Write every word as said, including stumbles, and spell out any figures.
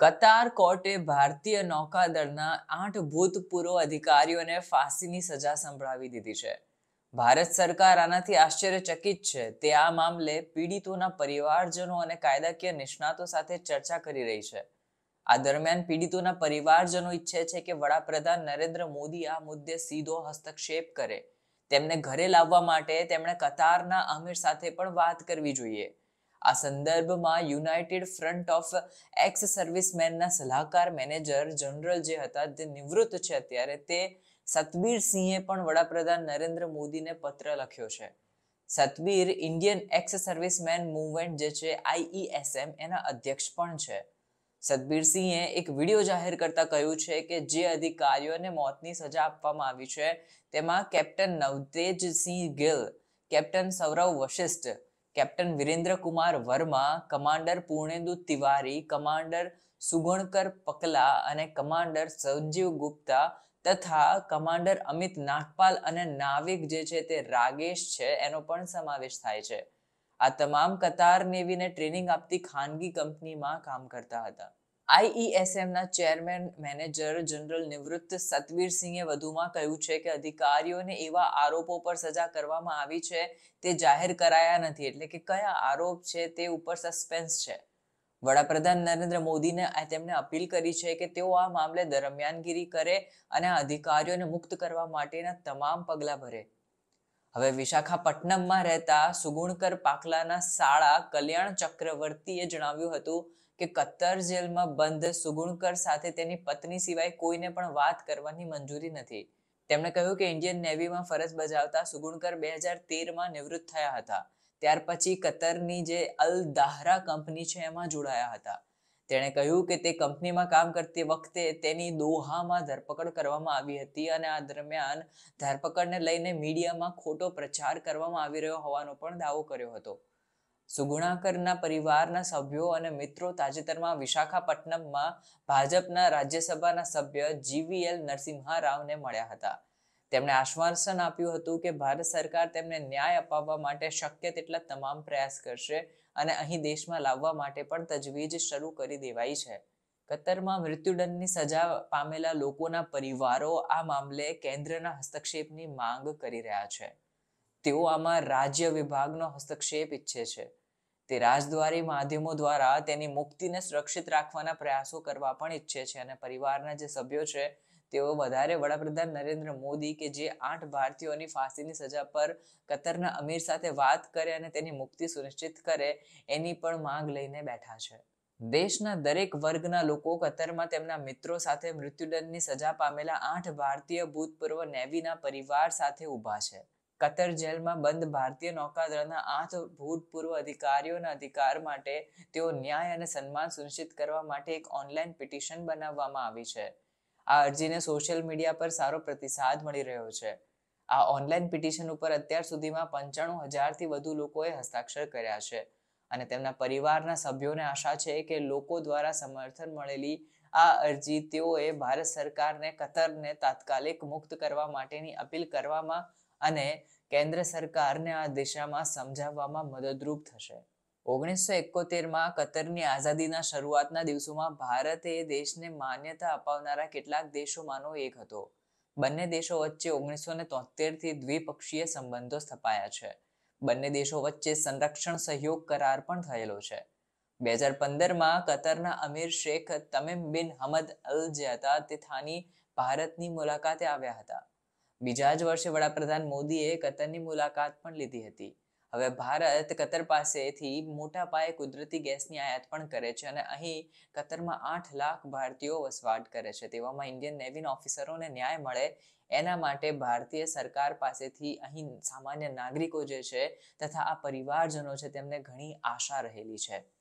कतार कोटे भारतीय नौकादळना आठ भूतपूर्व अधिकारीओने फांसीनी सजा संभळावी दीधी छे। भारत सरकार आनाथी आश्चर्यचकित छे। ते आ मामले पीड़ितोना परिवारजनो अने कायदाकीय निष्णातो साथे चर्चा करी रही छे। आ दरमियान पीड़ितोना परिवारजनो इच्छे छे के वडाप्रधान नरेंद्र मोदी आ मुद्दे सीधो हस्तक्षेप करे। तेमने घरे लाववा माटे तेमणे कतारना अमीर साथे पण वात करवी जोईए। आ संदर्भमां युनाइटेड फ्रंट ऑफ एक्स सर्विसमेनना सलाहकार मैनेजर जनरल जे हता ते निवृत्त छे। त्यारे ते सतवीर सिंह पण वडाप्रधान नरेंद्र मोदी ने पत्र लख्यो छे। Satvir Indian ex servicemen movement जे छे आई ई एस एम एना अध्यक्ष पण छे। सतवीर सिंह एक वीडियो जाहिर करता कह्यु छे के जे अधिकारीओने मौतनी सजा आपवामां आवी छे तेमां captain Navdej C Gill, captain Saurav Vashishtha, captain Virendra Kumar Verma, commander Punendra Tiwari, commander Sugunkar Pakla अने कमांडर संजीव गुप्ता तथा कमांडर अमित नागपाल अने नाविक जे छे ते रागेश छे एनो पण समावेश थाय छे। आ तमाम कतार नेवी ने ट्रेनिंग आपती खानगी कंपनी में काम करता हता। आई ई एस एम ना चेरमेन मैनेजर जनरल निवृत्त सतवीर सिंह वधुमां कह्युं छे के अधिकारीओने एवा आरोपो पर सजा करवामां आवी छे ते जाहिर कराया नथी, एटले के कया आरोप छे ते उपर सस्पेंस छे। वडाप्रधान नरेंद्र मोदी ने तेमने अपील करी छे के तेओ आ मामले दरमियानगिरी करे अने अधिकारीओने मुक्त करवा माटेना तमाम पगला भरे। हवे विशाखापट्टनम में रहता सुगुणकर पाकलाना साळा कल्याण चक्रवर्तीए जणाव्युं हतुं के कत्तर जेल में बंद सुगुणकर साथे तेनी पत्नी सिवाय कोईने पण वात करवानी मंजूरी नथी। तेमणे कह्युं के इंडियन नेवी में फरज बजावता सुगुणकर दो हज़ार तेरह में निवृत्त थया हता। त्यार पछी कतरनी जे अल दाहरा कंपनी छे एमां जोड़ाया हता। तेणे कह्युं के ते कंपनी में काम करती वखते तेनी दोहा में धरपकड़ करवामां आवी हती अने आ दरमियान धरपकड़ने लईने मीडिया में खोटो प्रचार करवामां आवी रह्यो होवानो पण दावो कर्यो हतो। सुगुणाकरना परिवारना सभ्यो अने मित्रों ताजेतरमां विशाखापट्टनममां भाजपना राज्यसभाना सभ्य जीवीएल नरसिम्हा राव ने मळ्या हता। तेमणे आश्वासन आप्युं हतुं के भारत सरकार तेમને न्याय अपाववा माटे शक्य तेटला तमाम प्रयास करशे अने अहीं देशमां लाववा माटे पण तजवीज शरू करी देवाई छे। कतरमां मृत्युदंडनी सजा पामेला लोकोना परिवारो आ मामले केंद्रना हस्तक्षेपनी मांग करी रह्या छे। तेओ आमां राज्य विभागनो हस्तक्षेप इच्छे छे। ते राजद्वारी माध्यमों द्वारा तेनी मुक्तिने सुरक्षित राखवाना प्रयासों करवा पण इच्छे छे अने परिवारना जे सभ्यो छे तेओ वधारे वडाप्रधान नरेंद्र मोदी के जे आठ भारतीयोनी फांसीनी सजा पर कतरना अमीर साथे वात करे अने तेनी मुक्ति सुनिश्चित करे एनी पण मांग लईने बैठा छे। देशना दरेक वर्गना लोको कतरमां तेमना मित्रो साथे मृत्युदंडनी सजा पामेला आठ भारतीय भूतपूर्व नेवीना परिवार साथे ऊभा छे। कतर जेल में बंद भारतीय नौकादळना आठ भूतपूर्व अधिकारीओना अधिकार माटे तेओ न्याय अने सन्मान सुनिश्चित करवा माटे एक ऑनलाइन पिटिशन बनाववामां आवी छे। आ अर्जीने सोशल मीडिया पर सारो प्रतिसाद मळी रह्यो छे। आ ऑनलाइन पिटिशन पर अत्यार सुधीमां पंचाणु हजार थी वधु लोकोए हस्ताक्षर कर्या छे अने तेमना परिवारना सभ्योने आशा छे के लोको द्वारा समर्थन मळेली आ अर्जी तेओए भारत सरकारने कतरने तात्कालिक मुक्त करवा माटेनी अपील करवामां अने केंद्र सरकार ने आ दिशा में समझाववामां मददरूप थशे। उन्नीस सौ इकहत्तर में कतरनी आजादीना शुरुआतना दिवसों में भारते देशने मान्यता अपावनारा केटलाक देशोमांनो एक हतो। बंने देशों वच्चे उन्नीस सौ तोतेर थी द्विपक्षीय संबंधों स्थापाया छे। बंने देशों वच्चे संरक्षण सहयोग करार पण थयेलो छे। दो हज़ार पंदर में कतरना अमीर Sheikh Tamim bin Hamad Al जी थानी भारतनी मुलाकाते आव्या हता। बीजा ज वर्षे वडाप्रधान मोदीए कतरनी मुलाकात पण लीधी हती। हवे भारत कतर पासेथी मोटा पाये कुदरती गैसनी आयात पण करे छे अने अहीं कतरमां आठ लाख भारतीयो वसवाट करे छे। तेवामां इंडियन नेवीना ऑफिसरोने न्याय मळे एना माटे भारतीय सरकार पासेथी अहीं सामान्य नागरिको जे छे तथा आ परिवारजनो छे तेमने घणी आशा रहेली छे।